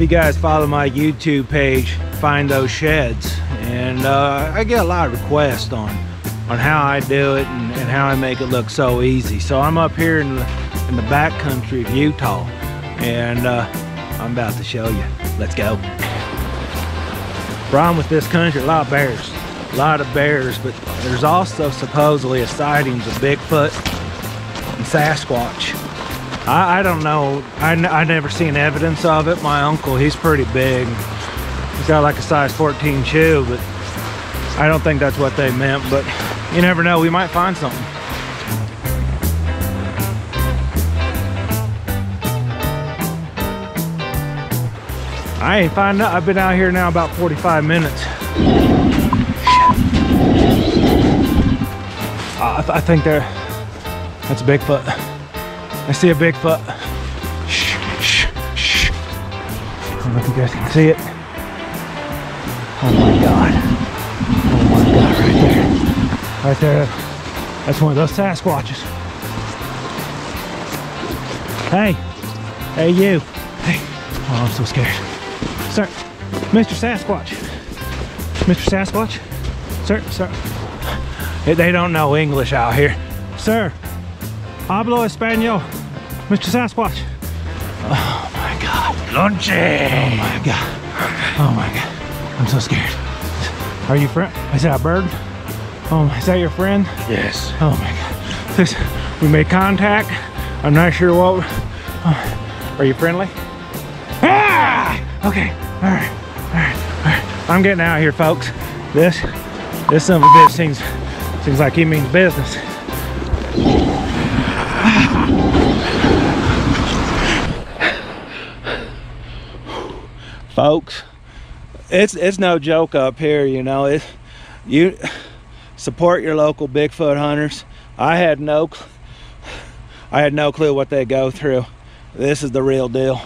have you guys follow my YouTube page, Find Those Sheds, and I get a lot of requests on how I do it and how I make it look so easy. So I'm up here in the back country of Utah, and I'm about to show you. Let's go. Problem with this country, a lot of bears, but there's also supposedly sightings of Bigfoot and Sasquatch. I don't know, I never seen evidence of it. My uncle, he's pretty big, he's got like a size 14 chew, but I don't think that's what they meant, but you never know, we might find something. I ain't find out. I've been out here now about 45 minutes. I think that's a Bigfoot. I see a Bigfoot. Shh, shh, shh. I don't know if you guys can see it. Oh my God. Oh my God, right there. Right there. That's one of those Sasquatches. Hey. Hey, you. Hey. Oh, I'm so scared. Sir. Mr. Sasquatch. Mr. Sasquatch. Sir, sir. They don't know English out here. Sir, hablo español, Mr. Sasquatch. Oh my God. Lunche. Oh my God. Oh my God. I'm so scared. Are you friend? Is that a bird? Oh, is that your friend? Yes. Oh my God. This, we made contact. I'm not sure what. Oh, are you friendly? Ah! Okay. All right. All right. All right. I'm getting out of here, folks. This son of a bitch seems like he means business. Folks, it's no joke up here, you know. You support your local Bigfoot hunters. I had no clue what they go through. This is the real deal.